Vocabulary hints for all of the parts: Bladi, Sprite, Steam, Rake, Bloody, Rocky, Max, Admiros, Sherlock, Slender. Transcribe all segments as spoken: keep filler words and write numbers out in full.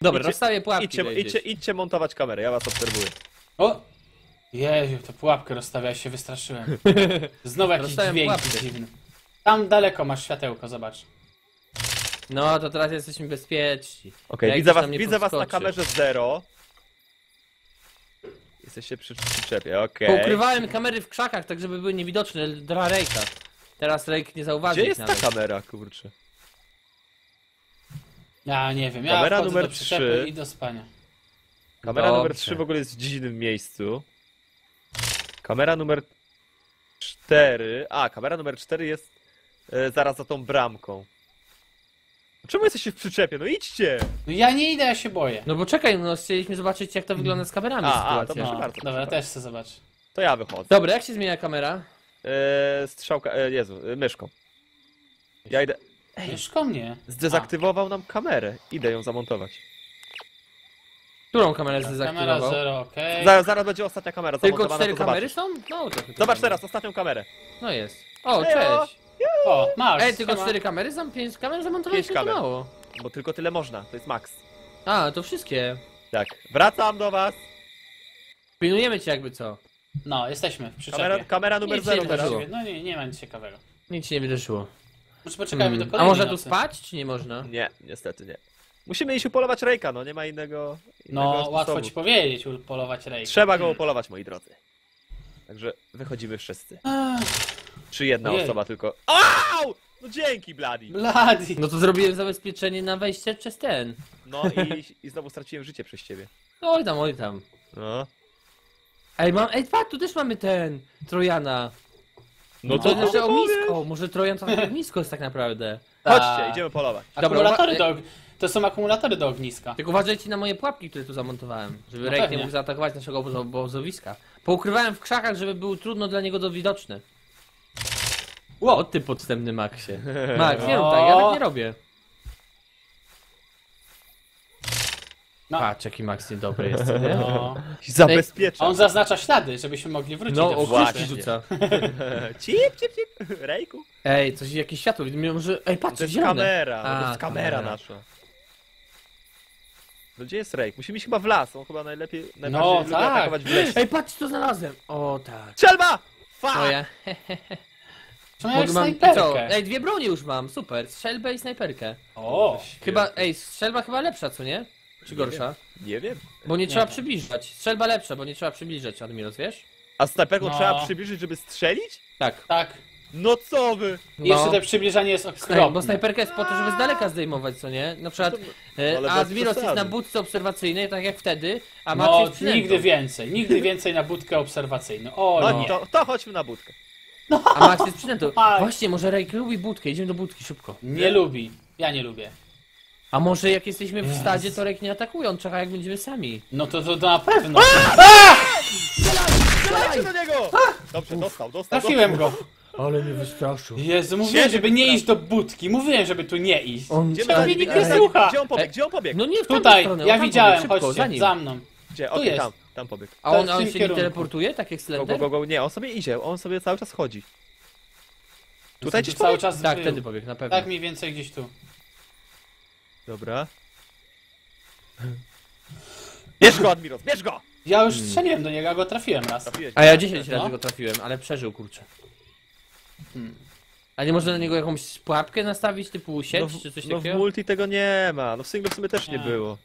Dobra, idźcie, rozstawię pułapki. Idźcie, idźcie, idźcie montować kamerę, ja was obserwuję. O! Jezu, to pułapkę rozstawia, ja się wystraszyłem. Znowu jakiś dźwięk dziwny. Tam daleko masz światełko, zobacz. No, to teraz jesteśmy bezpieczni. Okej, okay, widzę, was, widzę was na kamerze zero. Jesteście przy przyczepie, okej. Okay. Ukrywałem kamery w krzakach, tak żeby były niewidoczne dla Rake'a. Teraz Rake nie zauważył. Gdzie jest nawet ta kamera, kurczę? Ja nie wiem, ja kamera numer trzy i do spania. Kamera Dobrze. numer trzy w ogóle jest w dziwnym miejscu. Kamera numer cztery. A, kamera numer cztery jest e, zaraz za tą bramką. Czemu jesteście w przyczepie? No idźcie! No ja nie idę, ja się boję. No bo czekaj, no chcieliśmy zobaczyć, jak to wygląda z kamerami. A, a to proszę no, bardzo. Dobra, też chcę zobaczyć. To ja wychodzę. Dobra, jak się zmienia kamera? E, strzałka, e, Jezu, myszką. Ja idę. Ej, myszką nie. Zdezaktywował a. nam kamerę. Idę ją zamontować. Którą kamerę zdezaktywował? Kamera zero, okej. Okay. Zaraz będzie ostatnia kamera zamontowana. Tylko cztery kamery są? No, to zobacz teraz, ostatnią kamerę. No jest. O, Hejo. Cześć. O, Max. Ej, tylko cztery kamery? Pięć kamer zamontowanych to mało. Bo tylko tyle można, to jest Max. A, to wszystkie. Tak, wracam do was. Pilnujemy cię jakby co. No, jesteśmy w przyczepie. Kamera, kamera numer zero teraz. No nie, nie ma nic ciekawego. Nic się nie wydarzyło. Może poczekajmy hmm. do kolejnej. A można tu spać, czy nie można? Nie, niestety nie. Musimy iść upolować Rake'a, no nie ma innego, innego No, sposobu. Łatwo ci powiedzieć, upolować Rake'a. Trzeba go upolować, moi drodzy. Także wychodzimy wszyscy. Ech. Czy jedna Ojej. osoba tylko... Au! No dzięki, Bloody. Bloody. No to zrobiłem zabezpieczenie na wejście przez ten. No i, i znowu straciłem życie przez ciebie. No oj tam, oj tam. No. Ej, mam... Ej, patrz, tu też mamy ten... Trojana. No, no to... to może ognisko, może Trojan to ognisko jest tak naprawdę. Chodźcie, idziemy polować. Akumulatory do... To są akumulatory do ogniska. Tylko uważajcie na moje pułapki, które tu zamontowałem. Żeby no Rake nie mógł zaatakować naszego obozo obozowiska. Poukrywałem w krzakach, żeby było trudno dla niego do widoczne. Ło, wow, ty podstępny Maxie. Max, nie rób tak, ja tak nie robię. No. Patrz, jaki Max niedobry jest, nie? No. Zabezpiecza. On zaznacza ślady, żebyśmy mogli wrócić no, do No, okrzyki rzuca. Cip, cip, cip. Rejku. Ej, coś, jakieś światło, może... Ej, patrz, to jest zielone. Kamera, A, to jest kamera nasza. No gdzie jest Rake? Musimy iść chyba w las, on chyba najlepiej... najbardziej no, lubi tak. atakować w lesie. Ej, patrz, co znalazłem. O, tak. Strzelba! Fuck! Moja. Czemu ja mam snajperkę? Ej, dwie bronie już mam, super. Strzelbę i snajperkę. O! Chyba, ej, strzelba chyba lepsza, co nie? Czy gorsza? Nie wiem. Bo nie, nie trzeba wiem. przybliżać. Strzelba lepsza, bo nie trzeba przybliżać, Admiros, wiesz? A snajperką no. trzeba przybliżyć, żeby strzelić? Tak. Tak. No co wy? No. Jeszcze te przybliżanie jest okropne. Ej, bo snajperka jest po to, żeby z daleka zdejmować, co nie? Na przykład no Admiros jest na budce obserwacyjnej, tak jak wtedy, a no, Maciej No, nigdy więcej, nigdy więcej na budkę obserwacyjną. O, no, no. To, to chodźmy na budkę. No. A Max jest przynętą. Właśnie, może Rake lubi budkę, idziemy do budki szybko. Nie, nie lubi, ja nie lubię. A może jak jesteśmy w stadzie, to Rake nie atakuje, on czeka jak będziemy sami. No to to, to na pewno. Strzelajcie do niego! A! Dobrze, Uf. dostał, dostał. Trafiłem go. Ale mnie wystraszył. Jezu, mówiłem, Siedzi żeby nie iść do budki, mówiłem, żeby tu nie iść. On... Gdzie, Gdzie, nikt nie słucha. Gdzie on pobiegł, gdzie on pobiegł? No nie w Tutaj, stronę, ja widziałem, szybko, chodźcie, za, nim. za mną. Gdzie, okay, tam. Tam pobiegł. A on, on się kierunku. nie teleportuje, tak jak Slender? Go, go, go, go. Nie, on sobie idzie, on sobie cały czas chodzi. Tutaj gdzieś cały czas Tak, wtedy pobiegł, na pewno. Tak mniej więcej gdzieś tu. Dobra. Bierz go, Admiros, bierz go! Ja już strzeliłem do niego, go trafiłem raz. Trafiłeś, A ja dziesięć no? razy go trafiłem, ale przeżył, kurczę. Hmm. A nie można na niego jakąś pułapkę nastawić, typu sieć no w, czy coś no takiego? No w multi tego nie ma, no w singlu w sumie też nie, nie było.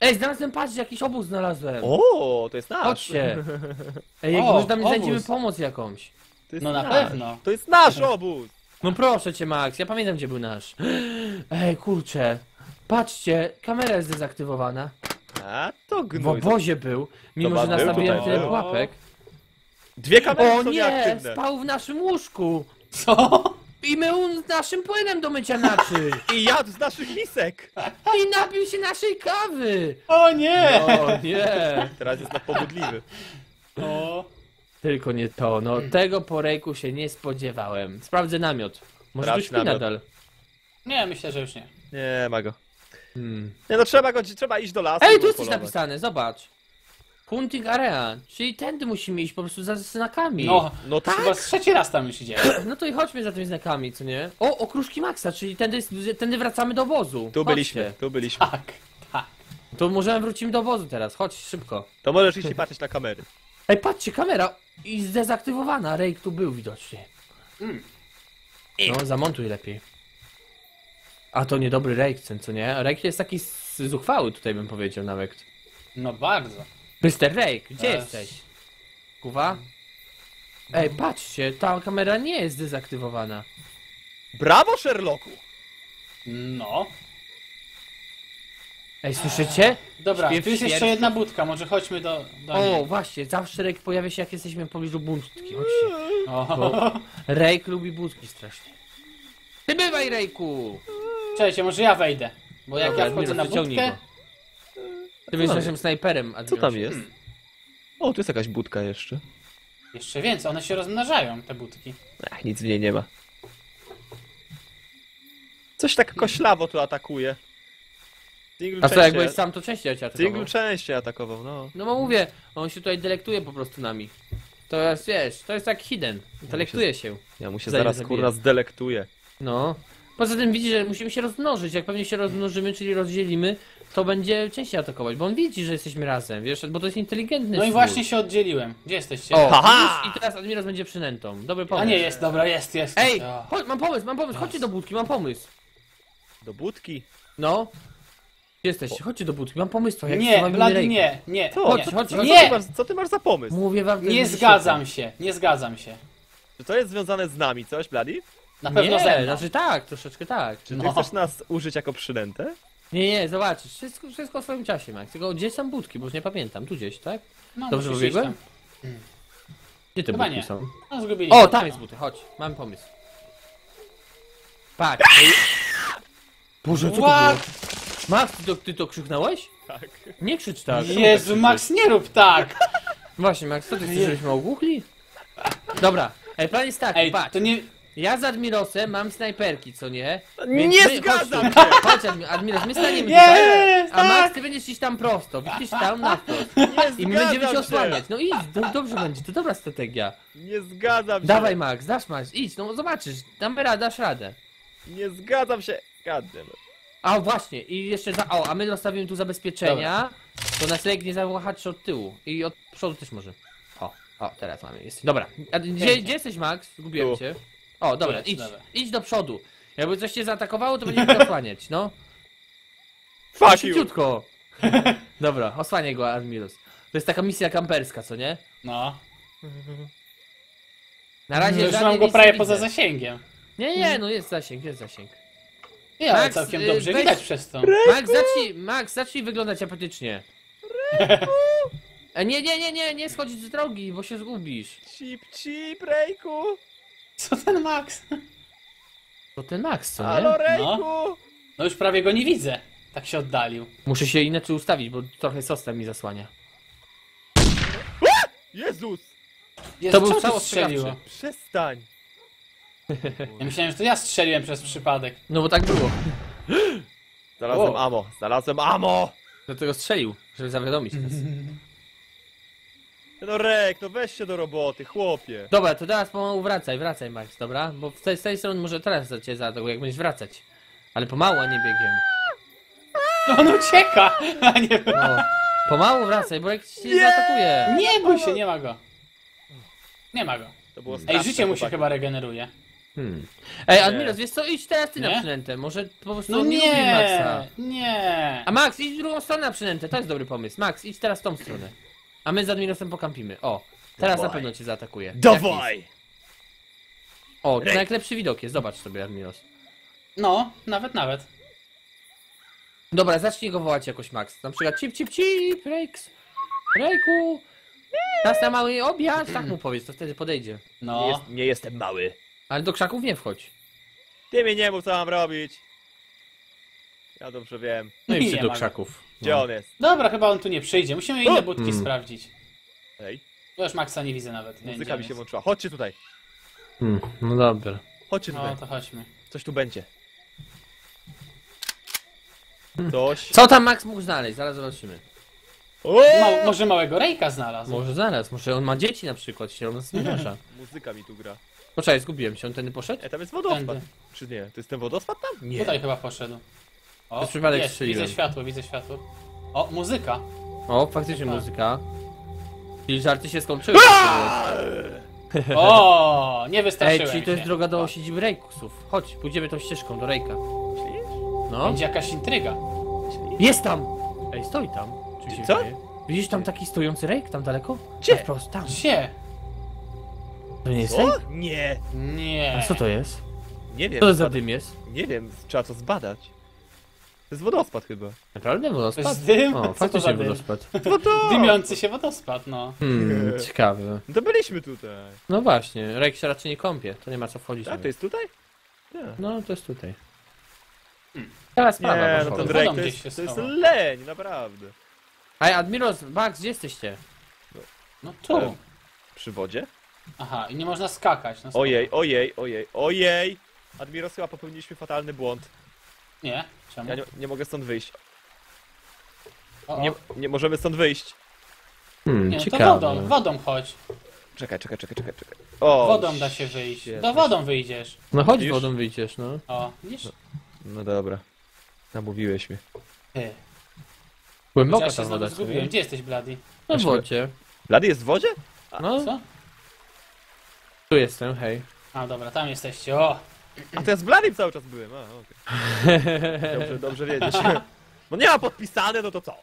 Ej, znalazłem, patrzcie, jakiś obóz znalazłem. O, to jest nasz. Chodźcie. Ej, jak może tam znajdziemy pomoc jakąś. To jest no na nasz. pewno. To jest nasz obóz. No proszę cię, Max, ja pamiętam, gdzie był nasz. Ej, kurczę. Patrzcie, kamera jest dezaktywowana. A, to gnój. W obozie był, mimo że nastawiłem tyle pułapek. Dwie kamery są nieaktywne. O nie, spał w naszym łóżku. Co? I mył z naszym płynem do mycia naczyń. I jadł z naszych lisek. I napił się naszej kawy. O nie! O nie! Teraz jest tak pobudliwy. O. Tylko nie to, no tego po Rake'u się nie spodziewałem. Sprawdzę namiot. Może tu śpi nadal. Nie, myślę, że już nie. Nie ma go. Hmm. Nie, no trzeba go, trzeba iść do lasu. Ej, tu jest coś napisane, zobacz. Hunting Area, czyli tędy musimy iść po prostu za znakami. No, no tak? Chyba trzeci raz tam już idziemy. No to i chodźmy za tymi znakami, co nie? O, okruszki Maxa, czyli tędy, tędy wracamy do obozu. Tu Chodźcie. byliśmy, tu byliśmy. Tak, tak. To możemy wrócić do wozu teraz, chodź szybko. To możesz iść i patrzeć na kamery. Ej, patrzcie, kamera i zdezaktywowana, Rake tu był widocznie. Mm. No, zamontuj lepiej. A to niedobry Rake, co nie? Rake jest taki zuchwały tutaj, bym powiedział nawet. No bardzo. mister Rake, gdzie Ech. jesteś? Kuwa? Ej, patrzcie, ta kamera nie jest dezaktywowana. Brawo, Sherlocku! No. Ej, słyszycie? Dobra, Śpiew, tu jest jeszcze jedna budka, może chodźmy do, do O, niej. Właśnie, zawsze Rake pojawia się, jak jesteśmy w pobliżu budki. Chodźcie. Rake lubi budki strasznie. Ty bywaj, Rake'u! Cześć, może ja wejdę, bo jak Dobra, ja wchodzę Admiros, na budkę... Go. Ty jesteś naszym snajperem, Admiros. Co tam jest? Hmm. O, tu jest jakaś budka jeszcze. Jeszcze więcej, one się rozmnażają, te budki. Ach, nic w niej nie ma. Coś tak koślawo tu atakuje. Singlu A co, jak byłeś sam, to częściej cię atakował. Singlu częściej atakował, no. No bo mówię, on się tutaj delektuje po prostu nami. To jest, wiesz, to jest tak hidden. Delektuje ja się, się. Ja mu się zaraz, kurwa, zdelektuje. No. Poza tym widzi, że musimy się rozmnożyć. Jak pewnie się rozmnożymy, czyli rozdzielimy, to będzie częściej atakować, bo on widzi, że jesteśmy razem, wiesz, bo to jest inteligentny. No i właśnie się oddzieliłem. Gdzie jesteście? O, haha! I teraz Admiros będzie przynętą. Dobry pomysł. A nie, jest, dobra, jest, jest. Ej, chodź, mam pomysł, mam pomysł, chodźcie do budki, mam pomysł. Do budki? No. Jesteście, chodźcie do budki, mam pomysł. To, jak nie, Bladi, nie, nie. Co, chodź, nie. Chodź, chodź, nie. Co, ty masz, co ty masz za pomysł? Mówię wam, nie zgadzam się, nie zgadzam się. Czy to jest związane z nami, coś, Bladi? Na pewno nie, znaczy tak, troszeczkę tak. Czy ty no. chcesz nas użyć jako przynętę? Nie, nie, zobaczysz, wszystko, wszystko w swoim czasie, Max. Tylko gdzieś tam budki, bo już nie pamiętam, tu gdzieś, tak? No, dobrze mówiłem? Hmm. Gdzie te Chyba budki nie. są? No, o, tam jest buty, chodź, mam pomysł. Patrz. Boże, co to Max, ty to, ty to krzyknąłeś? Tak. Nie krzycz tak. Jezu, tak Max, nie rób tak! Właśnie, Max, co ty chcesz, żebyśmy ogłuchli? Dobra, ej, plan jest taki, ej, patrz. To nie... Ja z Admirosem mam snajperki, co nie? Więc nie my, zgadzam się! Chodź, chodź Admiros, Admiros, my staniemy yes, tutaj, a Max, ty będziesz iść tam prosto, widzisz tam na wprost. I my będziemy się osłaniać. No idź, do, dobrze będzie, to dobra strategia. Nie zgadzam się. Dawaj Max, dasz Max, idź, no zobaczysz, damy radę, dasz radę. Nie zgadzam się, gadnę. A właśnie, i jeszcze za... O, a my zostawimy tu zabezpieczenia, dobra. To nas Rake nie zahaczy od tyłu i od przodu też może. O, o, teraz mamy, jest. Dobra, a, gdzie, gdzie jesteś Max? Zgubiłem tu. cię. O, dobra, idź, dobra. idź do przodu. Jakby coś cię zaatakowało, to będziemy go osłaniać, no. Fuck you. Dobra, osłaniaj go, Admiros. To jest taka misja kamperska, co nie? No. Na razie no już mam go prawie poza zasięgiem. Nie, nie, no jest zasięg, jest zasięg. Nie, Max, ale całkiem dobrze weź, widać przez to. Max, zacznij, Max, zacznij wyglądać apetycznie. Nie, nie, nie, nie, nie schodzić z drogi, bo się zgubisz. Cip, cip, Rejku. Co ten Max? Co ten Max, co nie? Halo, Rejku! No. no już prawie go nie widzę. Tak się oddalił. Muszę się inaczej ustawić, bo trochę sosta mi zasłania. Jezus! Jezu, to był całostrzelił. Przestań! Ja myślałem, że to ja strzeliłem przez przypadek. No bo tak było. Znalazłem wow. A M O, znalazłem A M O! Dlatego strzelił, żeby zawiadomić nas. No Rek, no weź się do roboty, chłopie. Dobra, to teraz pomału wracaj, wracaj Max, dobra? Bo z tej, z tej strony może teraz za cię zaatakuję, jak będziesz wracać. Ale pomału, a nie biegiem. On ucieka, a nie no, pomału wracaj, bo jak się nie zaatakuje. Nie bój się, nie ma go. Nie ma go. To było straszne, Ej, życie mu się chyba regeneruje. Hmm. Ej, Admiros, wiesz co, idź teraz ty nie? na przynętę, może po prostu no nie, nie lubi Maxa. Nie. A Max, idź w drugą stronę na przynętę, to jest dobry pomysł. Max, idź teraz w tą stronę. A my z Admirosem pokampimy. O, teraz Dawaj. na pewno cię zaatakuje. Dawaj! O, to najlepszy widok jest, zobacz sobie Admiros. No, nawet, nawet. Dobra, zacznij go wołać jakoś Max. Na przykład cip, cip, cip, Rejks, Rejku. Czas na mały obiad, tak mu powiedz, to wtedy podejdzie. No. Nie, jest, nie jestem mały. Ale do krzaków nie wchodź. Ty mnie nie mów, co mam robić. Ja dobrze wiem. No i do krzaków. Gdzie no. on jest? Dobra, chyba on tu nie przyjdzie. Musimy inne budki mm. sprawdzić. Ej. Ja już Maxa nie widzę nawet. Nie, muzyka mi się włączyła. Chodźcie tutaj. Hmm. No dobra. Chodźcie tutaj. No to chodźmy. Coś tu będzie. Coś. Co tam Max mógł znaleźć? Zaraz zobaczymy. Ma może małego Rake'a znalazł. Może znalazł. Może on ma dzieci na przykład. Się on zmierza. Muzyka mi tu gra. Poczekaj, zgubiłem się. On ten poszedł? E, tam jest wodospad. Tędy. Czy nie? To jest ten wodospad tam? Nie. Tutaj chyba poszedł. O, jest, widzę światło, widzę światło. O, muzyka. O, faktycznie muzyka. Czyli żarty się skończyły. O, nie wystarczyłem. Ej, czyli to jest się. droga do o. siedziby Rake'ów. Chodź, pójdziemy tą ścieżką do Rake'a. No. Będzie jakaś intryga. Jest tam! Ej, stoi tam. Czy co? Dzieje? Widzisz tam taki stojący Rake tam daleko? Gdzie? Wprost, tam. Gdzie? To nie jest Rake? Nie. Nie. A co to jest? Nie wiem. Co to za dym jest? Nie wiem, trzeba to zbadać. To jest wodospad chyba. Naprawdę wodospad? Z dym? O, co to za dym? Wodospad. No to... Dymiący się wodospad, no. Hmm, ciekawe. No to byliśmy tutaj. No właśnie, Rake się raczej nie kąpie, to nie ma co wchodzić. A to jest tutaj? Nie. No, to jest tutaj. Hmm. Teraz nie, prawa, no ten Rake to jest, to jest leń, naprawdę. Hej, Admiros, Max, gdzie jesteście? No, no tu. E, przy wodzie? Aha, i nie można skakać. No, ojej, ojej, ojej, ojej! Admiros, chyba popełniliśmy fatalny błąd. Nie, czemu? Ja nie, nie mogę stąd wyjść. O -o. Nie, nie możemy stąd wyjść. Hmm, nie, ciekawe. To wodą, wodą chodź. Czekaj, czekaj, czekaj, czekaj. czekaj. O, wodą da się wyjść. Do wodą wyjdziesz. No chodź, już? wodą wyjdziesz, no. O, widzisz? No, no dobra. Namówiłeś mnie. Ty. Głęboko ja się tam woda. Zgubiłem. Gdzie jesteś, Bladi? No w wodzie. Bladi jest w wodzie? A, no. Co? Tu jestem, hej. A dobra, tam jesteście, o! A to ja z Bladim cały czas byłem, a okej. Okay. Dobrze, dobrze wiedzieć. No nie ma podpisane, no to co?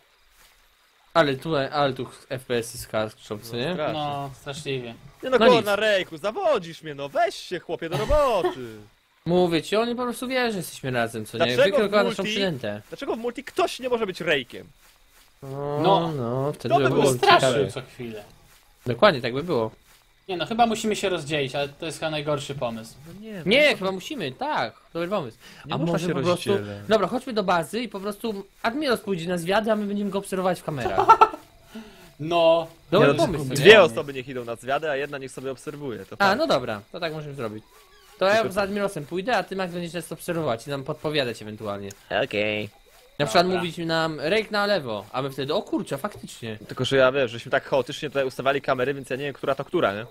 Ale tu, ale tu F P S-y skarczą, co nie? No, no straszliwie. Nie no, no kurna, Rake'u, zawodzisz mnie, no weź się chłopie do roboty. Mówię ci, oni po prostu wie, że jesteśmy razem, co nie? Dlaczego w, multi, dlaczego w multi ktoś nie może być Rake'iem? No, no, no wtedy to by było straszne co chwilę. Dokładnie, tak by było. Nie no, chyba musimy się rozdzielić, ale to jest chyba najgorszy pomysł. No nie, nie no, chyba to... musimy, tak, dobry pomysł. Nie a może się po prostu... Dobra, chodźmy do bazy i po prostu Admiros pójdzie na zwiady, a my będziemy go obserwować w kamerach. No, dobry nie, pomysł. Dwie nie. osoby niech idą na zwiady, a jedna niech sobie obserwuje. To a, tak. no dobra, to tak możemy zrobić. To ja z Admirosem pójdę, a ty Max będziesz nas obserwować i nam podpowiadać ewentualnie. Okej. Okay. Na przykład Dobra. mówić nam Rake na lewo, a my wtedy, o kurczę, faktycznie. Tylko, że ja wiesz, żeśmy tak chaotycznie tutaj ustawali kamery, więc ja nie wiem, która to która, nie?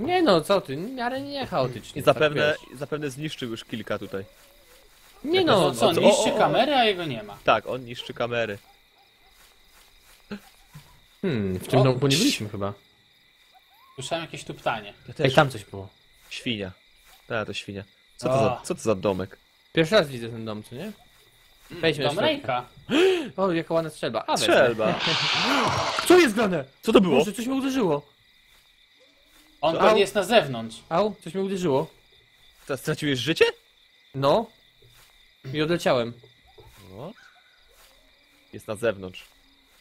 Nie no, co ty, w miarę nie chaotycznie. I zapewne, tak, zapewne zniszczył już kilka tutaj. Nie Jak no, on, co, on niszczy o, o, kamery, a jego nie ma. Tak, on niszczy kamery. Hmm, w tym o, domku nie byliśmy chyba. Słyszałem jakieś tuptanie. Ja Ej, tam coś było. Świnia. Ta, to świnia. Co to, za, co to za domek? Pierwszy raz widzę ten dom, co nie? Weźmy Dom Rake'a. O, jaka ładna strzelba. A, strzelba. Co jest grane? Co to było? Boże, coś mnie uderzyło. On pewnie jest na zewnątrz. Au, coś mnie uderzyło. To straciłeś życie? No. I odleciałem. No. Jest na zewnątrz.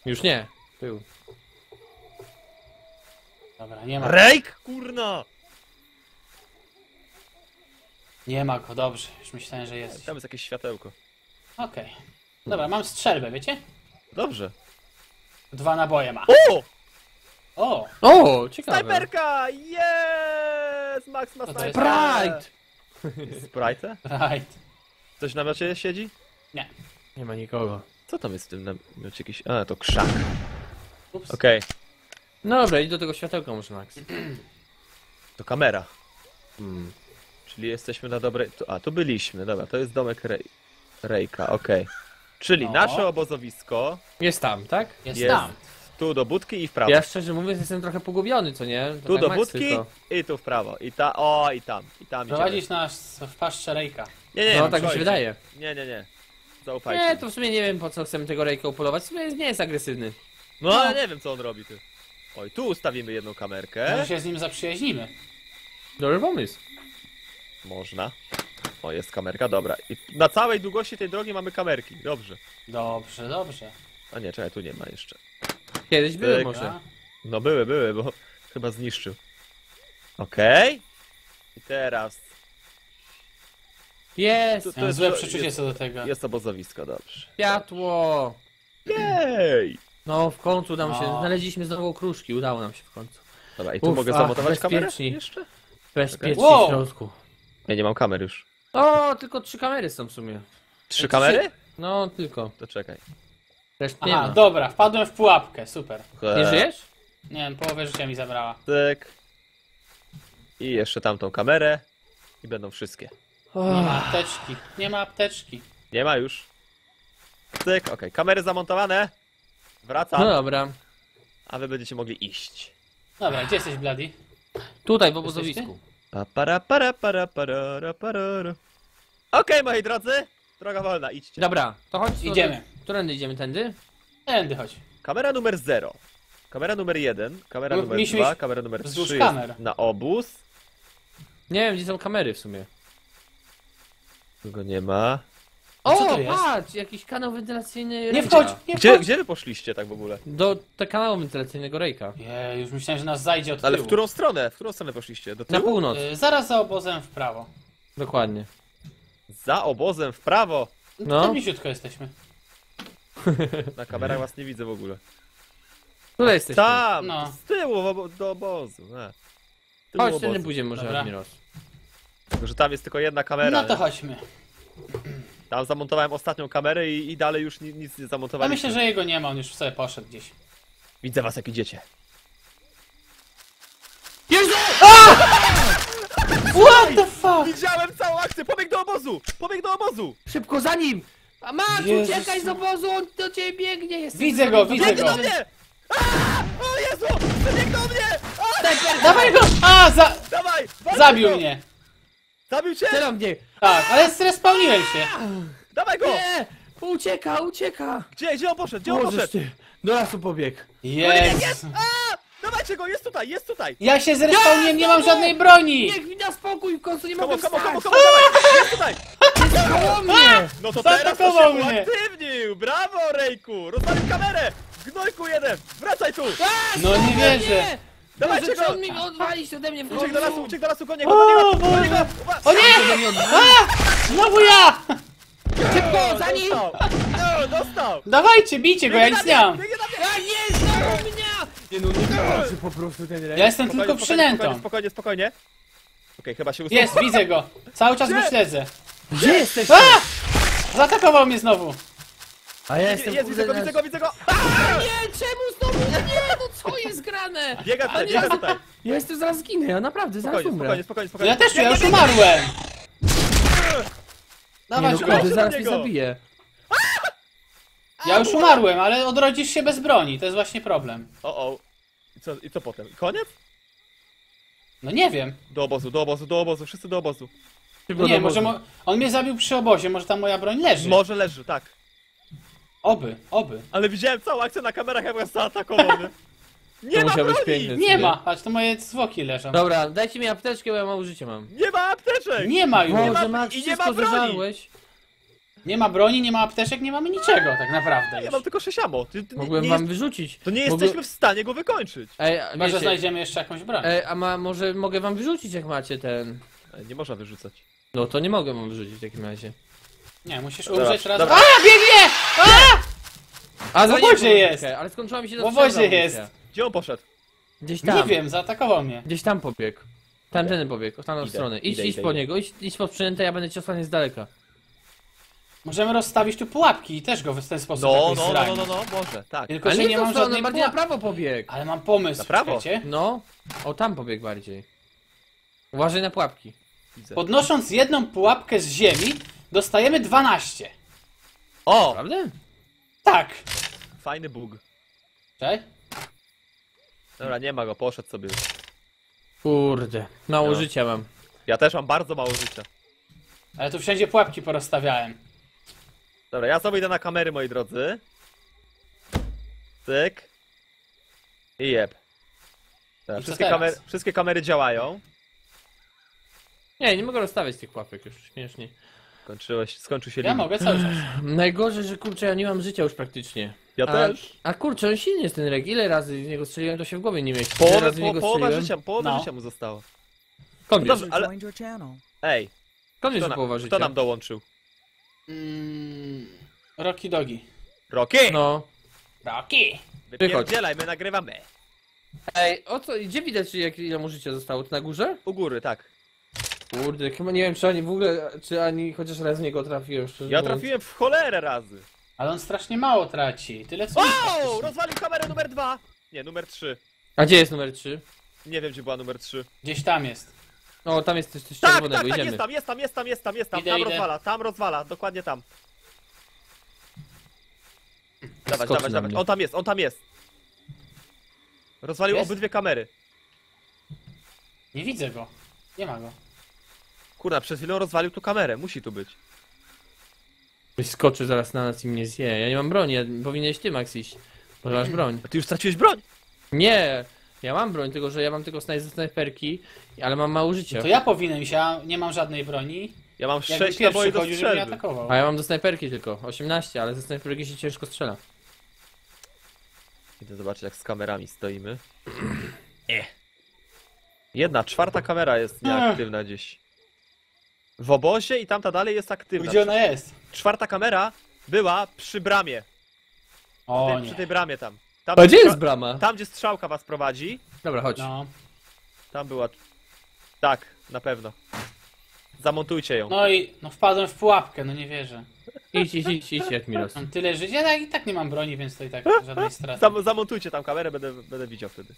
Już nie. Był. Dobra, nie ma. Rake, kurna! Nie ma go, dobrze. Już myślałem, że jest. Tam jest jakieś światełko. Okej. Okay. Dobra, mam strzelbę, wiecie? Dobrze. Dwa naboje ma. O! O! O! Ciekawe. Snajperka! Jest! Max ma snajperkę! Sprite! Sprite? Sprite. Coś na miocie siedzi? Nie. Nie ma nikogo. Co tam jest w tym namiocie jakiś... A, to krzak. Okej. Okay. No dobra, idź do tego światełka może, Max. To kamera. Hmm. Czyli jesteśmy na dobrej... A, tu byliśmy, dobra, to jest domek Ray. Rake'a, okej. Okay. Czyli o. nasze obozowisko... Jest tam, tak? Jest, jest tam. Tu do budki i w prawo. Ja szczerze mówiąc jestem trochę pogubiony, co nie? To tu tak do Max budki tylko. i tu w prawo. I ta... O, i tam. I tam Prowadzisz nas w paszczę Rake'a. Nie, nie, nie. No tak mi się wydaje. Nie, nie, nie. Zaufajcie. Nie, to w sumie nie wiem po co chcemy tego Rake'a upolować. W sumie nie jest agresywny. No, no, ale nie wiem co on robi, ty. Oj, tu ustawimy jedną kamerkę. Może się z nim zaprzyjaźnimy. Dobry pomysł. Można. O, jest kamerka, dobra. I na całej długości tej drogi mamy kamerki, dobrze. Dobrze, dobrze. A nie, czekaj, tu nie ma jeszcze. Kiedyś były Tyk. może. No były, były, bo chyba zniszczył. Okej. Okay. I teraz... Jest! To, to jest złe przeczucie co do tego. Jest obozowisko, dobrze. Światło! Jej! No, w końcu udało się, znaleźliśmy znowu kruszki, udało nam się w końcu. Dobra, i tu Uf, mogę zamontować kamerę jeszcze? Bezpiecznie okay. w środku. Ja nie mam kamer już. O, tylko trzy kamery są w sumie. Trzy kamery? No, tylko. To czekaj. Reszta nie Aha, ma. Dobra, wpadłem w pułapkę, super. He. Nie żyjesz? Nie wiem, połowę życia mi zabrała. Tyk. I jeszcze tamtą kamerę. I będą wszystkie. Oh. Nie ma apteczki, nie ma apteczki. Nie ma już. Tyk, okej, okay. Kamery zamontowane. Wracam. No dobra. A wy będziecie mogli iść. Dobra, gdzie jesteś, Bloody? Tutaj, w obozowisku. Pa, para, para, para, para, para. Okej, okay, moi drodzy, droga wolna, idźcie. Dobra, to chodź. Idziemy. Którędy idziemy? Tędy? Tędy chodź. Kamera numer zero. Kamera numer jeden, kamera numer dwa, kamera numer trzy jest na obóz. Nie wiem, gdzie są kamery w sumie. Tego nie ma. O, co to jest? Patrz, jakiś kanał wentylacyjny. Nie wchodź, nie wchodź. Gdzie, gdzie wy poszliście tak w ogóle? Do tego kanału wentylacyjnego Rake'a. Nie, już myślałem, że nas zajdzie od tyłu. Ale w którą stronę? W którą stronę poszliście? Do tyłu? Na północ. Yy, zaraz za obozem w prawo. Dokładnie. Za obozem w prawo? No. Tam niziutko jesteśmy. Na kamerach was nie widzę w ogóle. Tutaj jesteśmy. Tam, no. Z tyłu obo do obozu. Chodź, wtedy pójdziemy może, Admiros. Tylko, że tam jest tylko jedna kamera. No to nie? Chodźmy. Tam zamontowałem ostatnią kamerę i, i dalej już ni nic nie zamontowałem. Ja myślę, że jego nie ma, on już sobie poszedł gdzieś. Widzę was, jak idziecie. Jeżdżę! What the fuck? Widziałem całą akcję, pobieg do obozu! Pobieg do obozu! Szybko za nim! A Max, uciekaj z obozu, on do ciebie biegnie! Jestem widzę go, widzę biegnie go! Biegnie do mnie! Aaaa! O Jezu! Biegnie do mnie! Aaaa! Dawaj go! A, za... Dawaj! Zabił go. Mnie! Zabił cię! Zabił mnie! Tak, ale zrespawniłem się! Dawaj go! Nie! Ucieka, ucieka! Gdzie, gdzie on poszedł? Gdzie on poszedł? Ty. Do lasu pobiegł. Yes. Jest! Aaaa! Dawajcie go, jest tutaj, jest tutaj! Ja się zrespawniłem, nie mam żadnej broni! Niech mi da spokój, w końcu nie mogę wstać! Komu, komu, komu, dawaj! Jest tutaj! Zaatakował mnie! No to teraz to się uaktywnił! Brawo, Rejku! Rozwalił kamerę! Gnojku jeden! Wracaj tu! No nie wierzę! Dawajcie go! On mi odwalić ode mnie w końcu! Uciek do lasu, uciek do lasu, konie! O nie! Znowu ja! Szybko, za nim! Dostał! Dawajcie, bijcie go, ja nic nie mam! Ja nie znowu mnie! Nie, no nie patrzę po prostu ten rejestr. Ja jestem spokojnie, tylko przynętą. Spokojnie, spokojnie, spokojnie. Okej, okay, chyba się ustawił. Jest, widzę go. Cały czas go śledzę. Gdzie jesteś? Zaatakował mnie znowu. A ja jestem... Jest, widzę go, widzę go, widzę go. A nie, czemu znowu? Nie, no co jest grane? Biega tutaj, biega tutaj. Ja jestem, zaraz zginę, ja naprawdę, zaraz umrę. Spokojnie, spokojnie, spokojnie. Ja też, ja już umarłem. Dawaj, zaraz mnie zabiję. Ja już umarłem, ale odrodzisz się bez broni, to jest właśnie problem. O, o. I co, i co potem? Koniec? No nie wiem. Do obozu, do obozu, do obozu, wszyscy do obozu. Szybko nie, do obozu. Może mo on mnie zabił przy obozie, może tam moja broń leży. Może leży, tak. Oby, oby. Ale widziałem całą akcję na kamerach, jak byłem zaatakowany. Nie to ma broni! Piękny, nie ma, patrz, to moje zwłoki leżą. Dobra, dajcie mi apteczkę, bo ja mało życia mam. Nie ma apteczek! Nie ma już! Boże, nie ma, Max, i nie ma broni! Zażarłeś. Nie ma broni, nie ma apteczek, nie mamy niczego tak naprawdę. Już. Ja mam tylko sześć A M O. Ty, ty, Mogłem nie wam jest... wyrzucić. To nie jesteśmy mogę... w stanie go wykończyć. Ej, a może wiecie, znajdziemy jeszcze jakąś broń. Ej, a ma, może mogę wam wyrzucić, jak macie ten... Ej, nie można wyrzucać. No to nie mogę wam wyrzucić w takim razie. Nie, musisz umrzeć raz... Dobra. A, biegnie! A! A w obozie jest! Ale skończyła mi się do obozie jest! Gdzie on poszedł? Gdzieś tam. Nie wiem, zaatakował mnie. Gdzieś tam pobiegł. Tamten pobiegł, w tamtą stronę. Idź, idę, idź idę, po idę. niego, idź, idź po sprzętę, ja będę ciosany z daleka. Możemy rozstawić tu pułapki i też go w ten sposób no, no, no, no, no, może, tak. Tylko, ale że nie, nie mam żadnej bardziej na prawo pobieg. Ale mam pomysł, na prawo? Wiecie? No, o tam pobieg bardziej. Uważaj na pułapki. Widzę. Podnosząc jedną pułapkę z ziemi, dostajemy dwanaście. O! Prawda? Tak. Fajny bóg. Cześć. Dobra, nie ma go, poszedł sobie. Kurde, mało no. życia mam. Ja też mam bardzo mało życia. Ale tu wszędzie pułapki porozstawiałem. Dobra, ja sobie idę na kamery, moi drodzy. Cyk. I jeb. Dobra, I wszystkie, kamer wszystkie kamery działają. Nie, nie mogę rozstawiać tych pułapek już, śmiesznie. Skończyłeś, skończył się limit. Ja mogę cały czas. Najgorzej, że kurczę, ja nie mam życia już praktycznie. Ja a, też. A kurczę, on silny jest ten Rek. Ile razy z niego strzeliłem, to się w głowie nie mieści. Połowę, po, połowa życia, połowa no. życia mu zostało. Kobiet. Dobrze, ale... Ej. Kto, kto, nam, kto nam dołączył? Mm, Rocky Dogi. Rocky! No. Rocky! Wypierdzielaj, my nagrywamy. Ej, o co, gdzie widać, jak, ile mu życia zostało? To na górze? U góry, tak. Kurde, chyba nie wiem, czy ani w ogóle, czy ani chociaż raz w niego trafiłem. Ja mówiąc. trafiłem w cholerę razy. Ale on strasznie mało traci. Tyle co. Wow! Rozwalił kamerę numer dwa! Nie, numer trzy. A gdzie jest numer trzy? Nie wiem, gdzie była numer trzy. Gdzieś tam jest. No tam jest coś czerwonego, tak, tak, idziemy. Tak, jest tam, jest tam, jest tam, jest tam, idę, tam idę. rozwala, tam rozwala, dokładnie tam. Dawać, dawać, dawać. On tam jest, on tam jest. Rozwalił jest? Obydwie kamery. Nie widzę go. Nie ma go. Kurna, przez chwilę rozwalił tu kamerę. Musi tu być. Skoczy zaraz na nas i mnie zje. Ja nie mam broni. Ja powinieneś ty, Max, iść. Bo masz broń. A ty już straciłeś broń? Nie. Ja mam broń, tylko że ja mam tylko ze snajperki, ale mam mało życia. No to ja powinienem się. Ja nie mam żadnej broni. Ja mam sześć naboi do strzelby. A ja mam do snajperki tylko. osiemnaście, ale ze snajperki się ciężko strzela. Idę zobaczyć, jak z kamerami stoimy. Nie. Jedna, czwarta kamera jest nieaktywna dziś. W obozie i tamta dalej jest aktywna. Gdzie ona jest? Czwarta kamera była przy bramie. O tej, nie. Przy tej bramie tam. Tam A gdzie jest brama? Tam, gdzie strzałka was prowadzi. Dobra, chodź. No. Tam była... Tak, na pewno. Zamontujcie ją. No i no wpadłem w pułapkę, no nie wierzę. Idź, idź, idź, idź, Admiros. Mam tyle życia, ja i tak nie mam broni, więc to i tak żadnej straty. Zam, zamontujcie tam kamerę, będę, będę widział wtedy.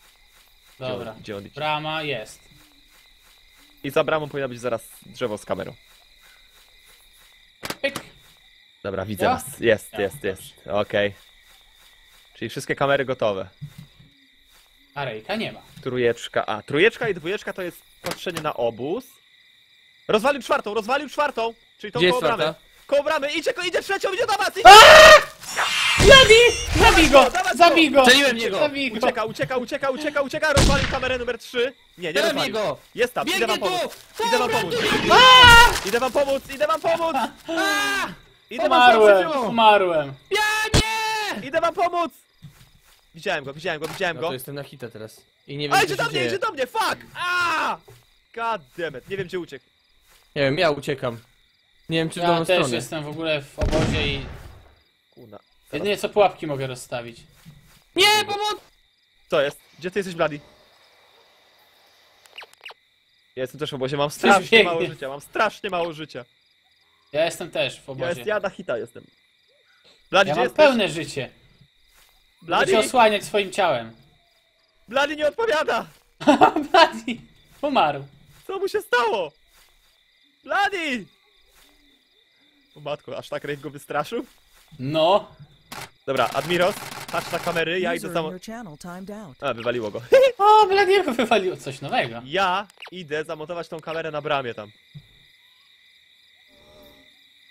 Dobra, gdzie on, gdzie on idzie. Brama jest. I za bramą powinno być zaraz drzewo z kamerą. Pyk. Dobra, widzę ja? Was. Jest, ja, jest, jest. Okej. Okay. Czyli wszystkie kamery gotowe. A Rejka nie ma. Trójeczka, a trójeczka i dwójeczka to jest patrzenie na obóz. Rozwalił czwartą, rozwalił czwartą! Czyli tą koło bramy. Koło bramy, idzie, idzie trzecią, idzie do was! Zabij! Zabij go! Zabij go! Strzeliłem niego! Ucieka, ucieka, ucieka, ucieka, ucieka! Rozwalił kamerę numer trzy. Nie, nie rozwalił go! Jest tam, idę wam pomóc! Idę wam pomóc! Idę wam pomóc, idę wam pomóc! Idę wam pomóc! Umarłem! Ja nie! Idę wam pomóc! Widziałem go, widziałem go, widziałem go! Jestem na hita teraz. I nie wiem, idzie do mnie, idzie do mnie, fuck! Aaaa! Goddammit, nie wiem, gdzie uciekł. Nie wiem, ja uciekam. Nie wiem, czy ja w dobrą stronę. Ja też jestem w ogóle w obozie i... Kurna. Jedynie co pułapki mogę rozstawić. Nie, pomoc! Co jest? Gdzie ty jesteś, Bladi? Ja jestem też w obozie, mam strasznie mało życia, mam strasznie mało życia. Ja jestem też w obozie. Ja, jest, ja na hita jestem. Bladi, ja mam jesteś? Pełne życie. Bladi! Muszę osłaniać swoim ciałem. Bladi nie odpowiada! Bladi! Umarł. Co mu się stało? Bloody! O matko, aż tak Rake go wystraszył? No! Dobra, Admiros, patrz na kamery, ja idę samo... A, wywaliło go. O, Bladiego wywaliło coś nowego. Ja idę zamontować tą kamerę na bramie tam.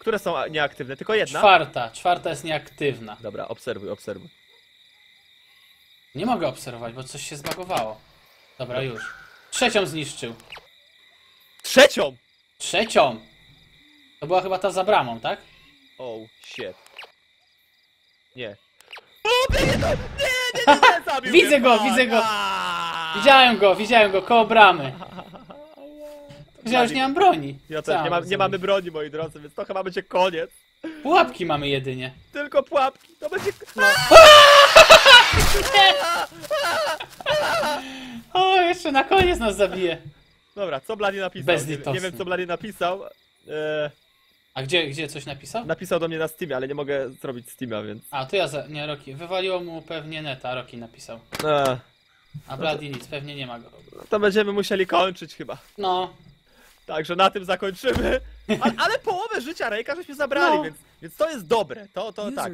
Które są nieaktywne? Tylko jedna? Czwarta, czwarta jest nieaktywna. Dobra, obserwuj, obserwuj. Nie mogę obserwować, bo coś się zbagowało. Dobra, już. Trzecią zniszczył. Trzecią?! Trzecią! To była chyba ta za bramą, tak? Oh shit. Nie. O, nie, nie, nie, nie, nie, nie zabił Widzę mnie. go, A, widzę go! Widziałem go, widziałem go, koło bramy. Ja już nie mam broni. Ja też, nie, ma, nie mamy broni, moi drodzy, więc to chyba będzie koniec. Pułapki mamy jedynie. Tylko pułapki, to będzie... No. O, jeszcze na koniec nas zabije. Dobra, co Bladi napisał? Nie, nie wiem, co Bladi napisał. Eee... A gdzie, gdzie coś napisał? Napisał do mnie na Steamie, ale nie mogę zrobić Steama, więc... A, to ja za... Nie, Rocky. Wywaliło mu pewnie neta, Rocky napisał. Eee. A Bladi no to... nic, pewnie nie ma go. No to będziemy musieli kończyć chyba. No. Także na tym zakończymy. A, ale połowę życia Rake'a żeśmy zabrali, no. więc, więc to jest dobre. To, to tak.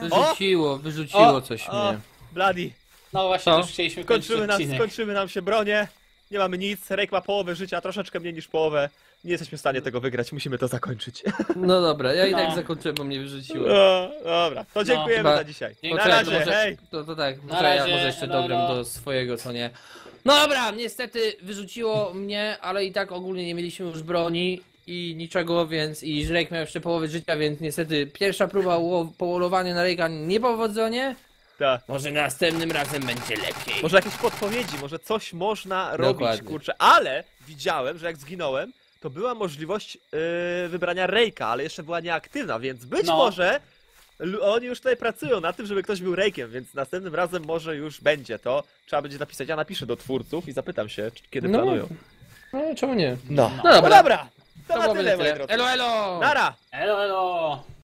Wyrzuciło, wyrzuciło o, coś o, mnie. Bladi. No właśnie, to? Też chcieliśmy kończyć odcinek. Skończymy nam się bronię. Nie mamy nic, Rake ma połowę życia, troszeczkę mniej niż połowę. Nie jesteśmy w stanie tego wygrać, musimy to zakończyć. No dobra, ja i tak no. zakończę, bo mnie wyrzuciło. No, dobra, to dziękujemy no. za dzisiaj. Dzięki. Na razie, to może, hej! To, to tak, może razie, ja może jeszcze no, dobrym no. do swojego, co nie. No dobra, niestety wyrzuciło mnie, ale i tak ogólnie nie mieliśmy już broni i niczego, więc i Rake miał jeszcze połowę życia, więc niestety pierwsza próba połolowania na Rake'a niepowodzenie. Tak. Może następnym razem będzie lepiej. Może jakieś podpowiedzi, może coś można Dokładnie. robić, kurczę. Ale widziałem, że jak zginąłem, to była możliwość yy, wybrania Rake'a, ale jeszcze była nieaktywna, więc być no. może oni już tutaj pracują na tym, żeby ktoś był Rake'iem, więc następnym razem może już będzie to. Trzeba będzie napisać, ja napiszę do twórców i zapytam się, kiedy no. planują. No, czemu nie? No, no. no dobra. No dobra, to, to na tyle, moi drodzy. Elo, elo! Nara! Elo, elo!